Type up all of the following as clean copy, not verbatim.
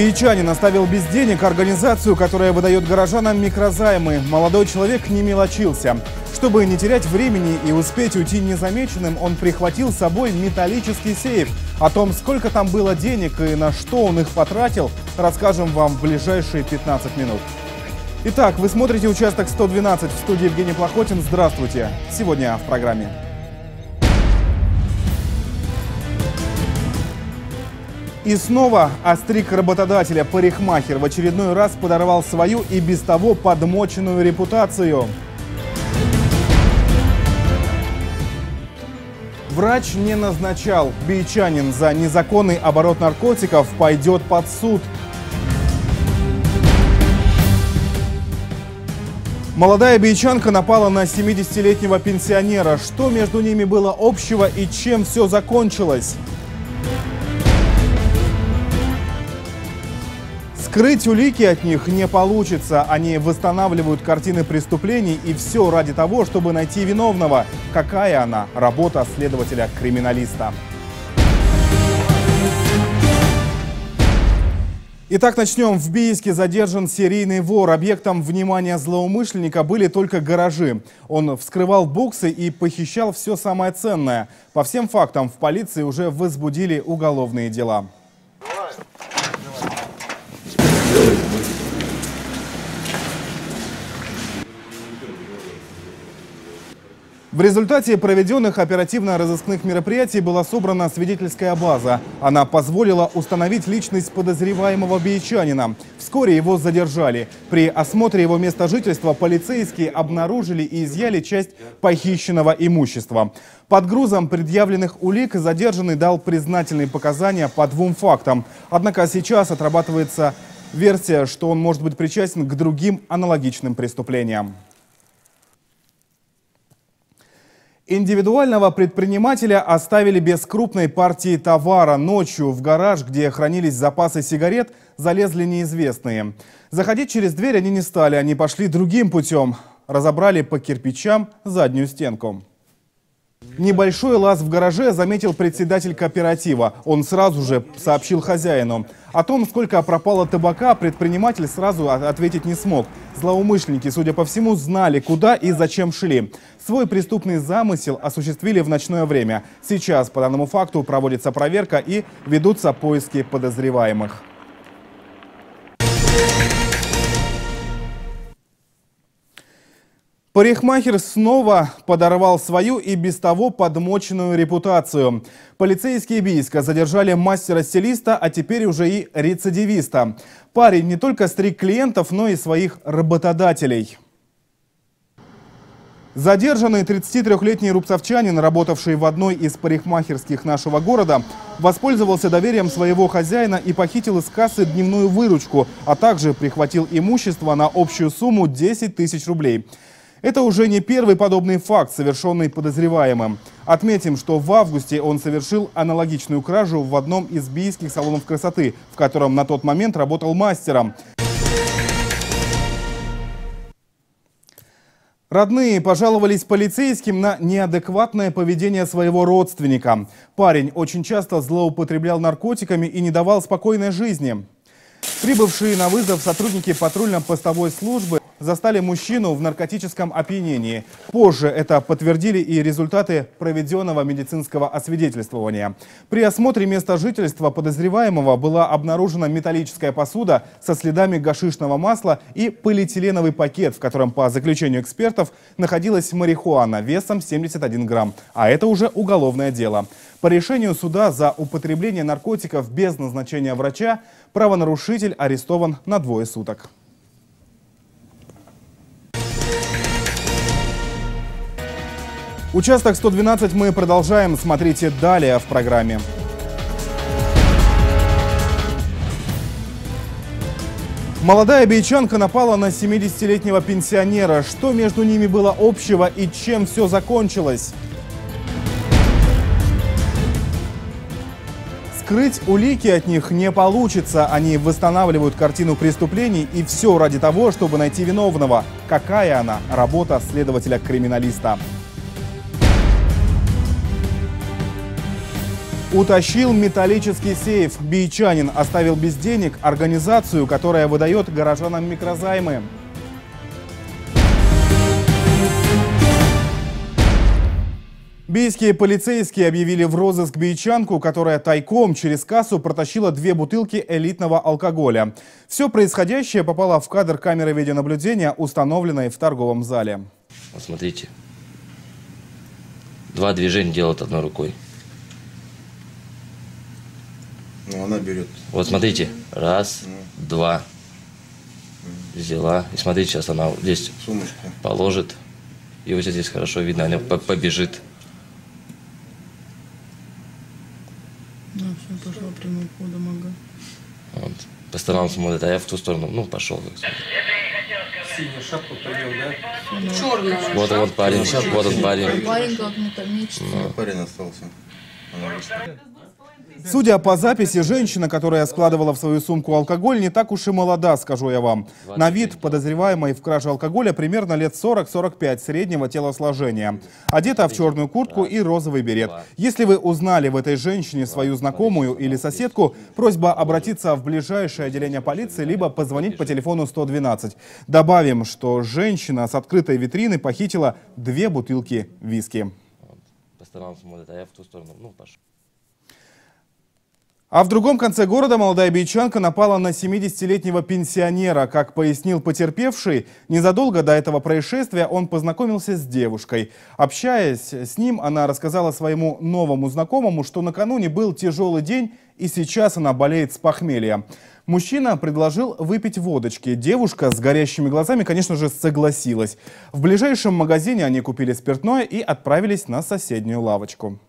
Бийчанин оставил без денег организацию, которая выдает горожанам микрозаймы. Молодой человек не мелочился. Чтобы не терять времени и успеть уйти незамеченным, он прихватил с собой металлический сейф. О том, сколько там было денег и на что он их потратил, расскажем вам в ближайшие 15 минут. Итак, вы смотрите «Участок 112». В студии Евгений Плахотин. Здравствуйте. Сегодня в программе. И снова остриг работодателя парикмахер в очередной раз подорвал свою и без того подмоченную репутацию. Врач не назначал. Бийчанин за незаконный оборот наркотиков пойдет под суд. Молодая бийчанка напала на 70-летнего пенсионера. Что между ними было общего и чем все закончилось? Скрыть улики от них не получится. Они восстанавливают картины преступлений, и все ради того, чтобы найти виновного. Какая она? Работа следователя-криминалиста. Итак, начнем. В Бийске задержан серийный вор. Объектом внимания злоумышленника были только гаражи. Он вскрывал боксы и похищал все самое ценное. По всем фактам в полиции уже возбудили уголовные дела. В результате проведенных оперативно-розыскных мероприятий была собрана свидетельская база. Она позволила установить личность подозреваемого бийчанина. Вскоре его задержали. При осмотре его места жительства полицейские обнаружили и изъяли часть похищенного имущества. Под грузом предъявленных улик задержанный дал признательные показания по двум фактам. Однако сейчас отрабатывается версия, что он может быть причастен к другим аналогичным преступлениям. Индивидуального предпринимателя оставили без крупной партии товара. Ночью в гараж, где хранились запасы сигарет, залезли неизвестные. Заходить через дверь они не стали, они пошли другим путем. Разобрали по кирпичам заднюю стенку. Небольшой лаз в гараже заметил председатель кооператива. Он сразу же сообщил хозяину. О том, сколько пропало табака, предприниматель сразу ответить не смог. Злоумышленники, судя по всему, знали, куда и зачем шли. Свой преступный замысел осуществили в ночное время. Сейчас по данному факту проводится проверка и ведутся поиски подозреваемых. Парикмахер снова подорвал свою и без того подмоченную репутацию. Полицейские Бийска задержали мастера-стилиста, а теперь уже и рецидивиста. Парень не только стриг клиентов, но и своих работодателей. Задержанный 33-летний рубцовчанин, работавший в одной из парикмахерских нашего города, воспользовался доверием своего хозяина и похитил из кассы дневную выручку, а также прихватил имущество на общую сумму 10 тысяч рублей. Это уже не первый подобный факт, совершенный подозреваемым. Отметим, что в августе он совершил аналогичную кражу в одном из бийских салонов красоты, в котором на тот момент работал мастером. Родные пожаловались полицейским на неадекватное поведение своего родственника. Парень очень часто злоупотреблял наркотиками и не давал спокойной жизни. Прибывшие на вызов сотрудники патрульно-постовой службы застали мужчину в наркотическом опьянении. Позже это подтвердили и результаты проведенного медицинского освидетельствования. При осмотре места жительства подозреваемого была обнаружена металлическая посуда со следами гашишного масла и полиэтиленовый пакет, в котором, по заключению экспертов, находилась марихуана весом 71 грамм. А это уже уголовное дело. По решению суда за употребление наркотиков без назначения врача правонарушитель арестован на 2 суток. Участок 112 мы продолжаем. Смотрите далее в программе. Молодая бийчанка напала на 70-летнего пенсионера. Что между ними было общего и чем все закончилось? Скрыть улики от них не получится. Они восстанавливают картину преступлений, и все ради того, чтобы найти виновного. Какая она? Работа следователя-криминалиста. Утащил металлический сейф. Бийчанин оставил без денег организацию, которая выдает горожанам микрозаймы. Бийские полицейские объявили в розыск бийчанку, которая тайком через кассу протащила две бутылки элитного алкоголя. Все происходящее попало в кадр камеры видеонаблюдения, установленной в торговом зале. Вот смотрите, два движения делают одной рукой. Ну, она берет. Вот смотрите, раз, два, взяла. И смотрите, сейчас она здесь сумочку положит. И вот здесь хорошо видно, она побежит. Да, все, пошла прямым ходом, ага. Вот. По сторонам смотрит, а я в ту сторону, ну, пошел. Синюю шапку принял, да? Черную. Вот он парень, вот он парень. Парень как металлический. Парень остался. Судя по записи, женщина, которая складывала в свою сумку алкоголь, не так уж и молода, скажу я вам. На вид подозреваемой в краже алкоголя примерно лет 40-45 среднего телосложения. Одета в черную куртку и розовый берет. Если вы узнали в этой женщине свою знакомую или соседку, просьба обратиться в ближайшее отделение полиции, либо позвонить по телефону 112. Добавим, что женщина с открытой витрины похитила две бутылки виски. По сторонам смотрит, а я в ту сторону, ну, пошел. А в другом конце города молодая бийчанка напала на 70-летнего пенсионера. Как пояснил потерпевший, незадолго до этого происшествия он познакомился с девушкой. Общаясь с ним, она рассказала своему новому знакомому, что накануне был тяжелый день и сейчас она болеет с похмелья. Мужчина предложил выпить водочки. Девушка с горящими глазами, конечно же, согласилась. В ближайшем магазине они купили спиртное и отправились на соседнюю лавочку.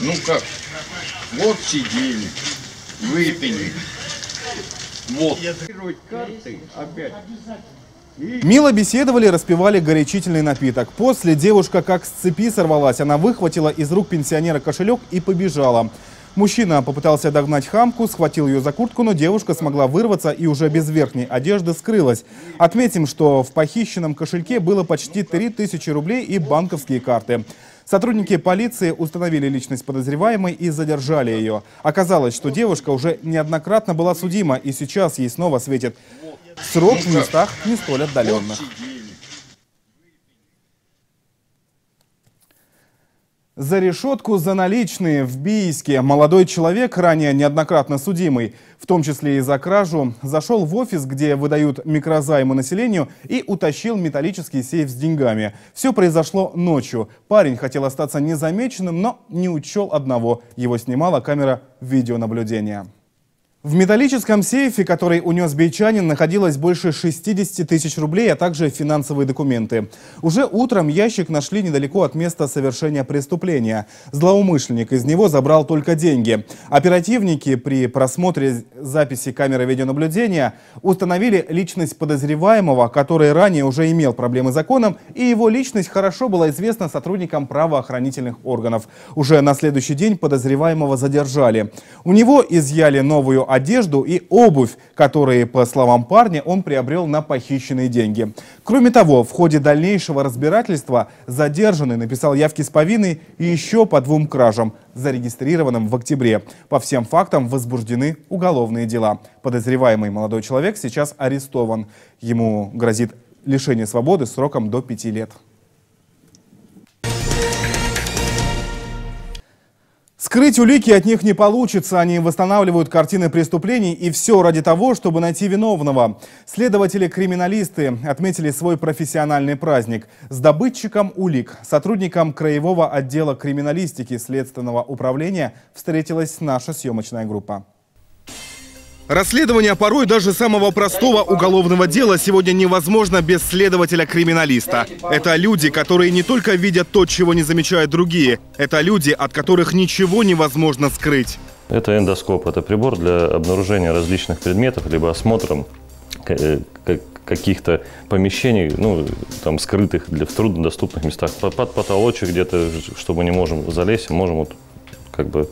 Ну как? Вот сидели, выпили, вот. Мило беседовали, распивали горячительный напиток. После девушка как с цепи сорвалась. Она выхватила из рук пенсионера кошелек и побежала. Мужчина попытался догнать хамку, схватил ее за куртку, но девушка смогла вырваться и уже без верхней одежды скрылась. Отметим, что в похищенном кошельке было почти 3000 рублей и банковские карты. Сотрудники полиции установили личность подозреваемой и задержали ее. Оказалось, что девушка уже неоднократно была судима, и сейчас ей снова светит срок в местах не столь отдаленных. За решетку за наличные в Бийске молодой человек, ранее неоднократно судимый, в том числе и за кражу, зашел в офис, где выдают микрозаймы населению, и утащил металлический сейф с деньгами. Все произошло ночью. Парень хотел остаться незамеченным, но не учел одного. Его снимала камера видеонаблюдения. В металлическом сейфе, который унес бийчанин, находилось больше 60 000 рублей, а также финансовые документы. Уже утром ящик нашли недалеко от места совершения преступления. Злоумышленник из него забрал только деньги. Оперативники при просмотре записи камеры видеонаблюдения установили личность подозреваемого, который ранее уже имел проблемы с законом, и его личность хорошо была известна сотрудникам правоохранительных органов. Уже на следующий день подозреваемого задержали. У него изъяли новую одежду и обувь, которые, по словам парня, он приобрел на похищенные деньги. Кроме того, в ходе дальнейшего разбирательства задержанный написал явки с повинной еще по 2 кражам, зарегистрированным в октябре. По всем фактам возбуждены уголовные дела. Подозреваемый молодой человек сейчас арестован. Ему грозит лишение свободы сроком до 5 лет. Скрыть улики от них не получится. Они восстанавливают картины преступлений, и все ради того, чтобы найти виновного. Следователи-криминалисты отметили свой профессиональный праздник с добытчиком улик. Сотрудникам краевого отдела криминалистики Следственного управления встретилась наша съемочная группа. Расследование порой даже самого простого уголовного дела сегодня невозможно без следователя-криминалиста. Это люди, которые не только видят то, чего не замечают другие. Это люди, от которых ничего невозможно скрыть. Это эндоскоп. Это прибор для обнаружения различных предметов, либо осмотром каких-то помещений, ну, там, скрытых в труднодоступных местах. Под потолочек где-то, что мы не можем залезть, можем вот, как бы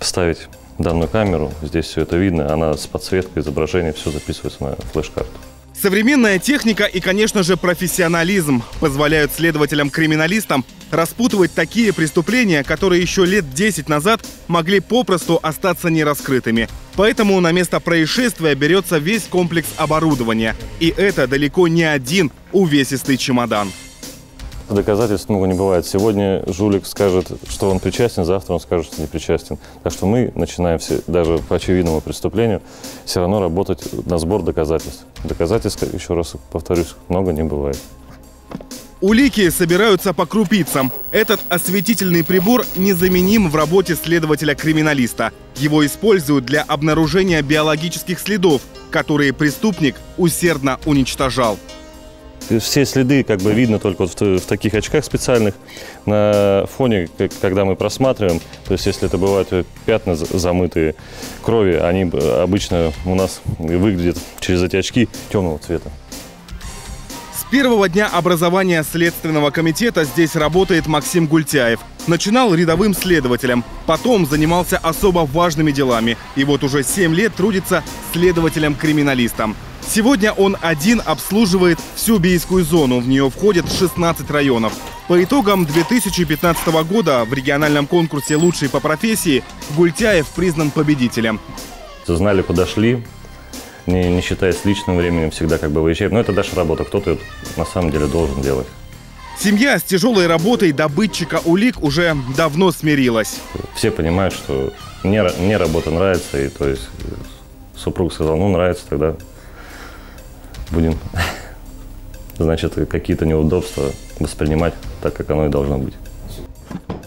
вставить данную камеру, здесь все это видно, она с подсветкой, изображение, все записывается на флеш-карту. Современная техника и, конечно же, профессионализм позволяют следователям-криминалистам распутывать такие преступления, которые еще лет 10 назад могли попросту остаться нераскрытыми. Поэтому на место происшествия берется весь комплекс оборудования. И это далеко не один увесистый чемодан. Доказательств много не бывает. Сегодня жулик скажет, что он причастен, завтра он скажет, что не причастен. Так что мы начинаем все, даже по очевидному преступлению, все равно работать на сбор доказательств. Доказательств, еще раз повторюсь, много не бывает. Улики собираются по крупицам. Этот осветительный прибор незаменим в работе следователя-криминалиста. Его используют для обнаружения биологических следов, которые преступник усердно уничтожал. Все следы как бы видно только вот в таких очках специальных на фоне, когда мы просматриваем. То есть если это бывают пятна замытые крови, они обычно у нас выглядят через эти очки темного цвета. С первого дня образования Следственного комитета здесь работает Максим Гультяев. Начинал рядовым следователем, потом занимался особо важными делами. И вот уже 7 лет трудится следователем-криминалистом. Сегодня он один обслуживает всю Бийскую зону. В нее входят 16 районов. По итогам 2015 года в региональном конкурсе «Лучший по профессии» Гультяев признан победителем. Знали, подошли, не считаясь личным временем, всегда как бы выезжаем. Но это даже работа, кто-то на самом деле должен делать. Семья с тяжелой работой добытчика улик уже давно смирилась. Все понимают, что мне работа нравится, и то есть супруг сказал, ну нравится, тогда будем, значит, какие-то неудобства воспринимать так, как оно и должно быть.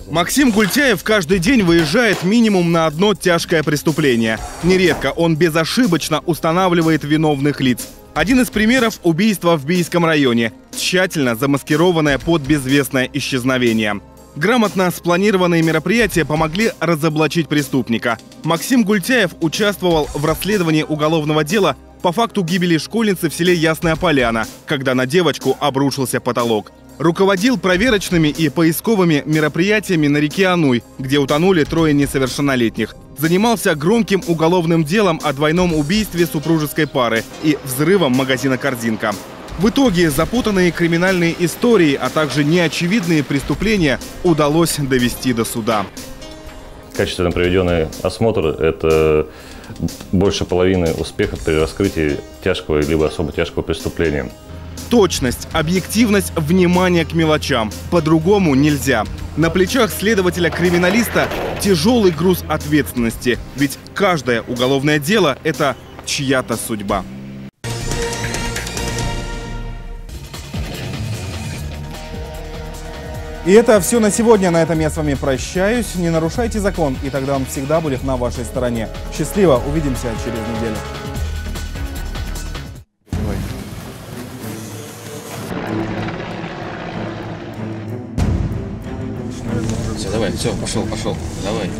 Максим Гультяев каждый день выезжает минимум на одно тяжкое преступление. Нередко он безошибочно устанавливает виновных лиц. Один из примеров – убийство в Бийском районе, тщательно замаскированное под безвестное исчезновение. Грамотно спланированные мероприятия помогли разоблачить преступника. Максим Гультяев участвовал в расследовании уголовного дела по факту гибели школьницы в селе Ясная Поляна, когда на девочку обрушился потолок. Руководил проверочными и поисковыми мероприятиями на реке Ануй, где утонули 3 несовершеннолетних. Занимался громким уголовным делом о двойном убийстве супружеской пары и взрывом магазина «Корзинка». В итоге запутанные криминальные истории, а также неочевидные преступления удалось довести до суда. Качественно проведенный осмотр – это больше половины успехов при раскрытии тяжкого либо особо тяжкого преступления. Точность, объективность, внимание к мелочам. По-другому нельзя. На плечах следователя-криминалиста тяжелый груз ответственности. Ведь каждое уголовное дело – это чья-то судьба. И это все на сегодня. На этом я с вами прощаюсь. Не нарушайте закон, и тогда он всегда будет на вашей стороне. Счастливо. Увидимся через неделю. Все, давай, все, пошел, давай.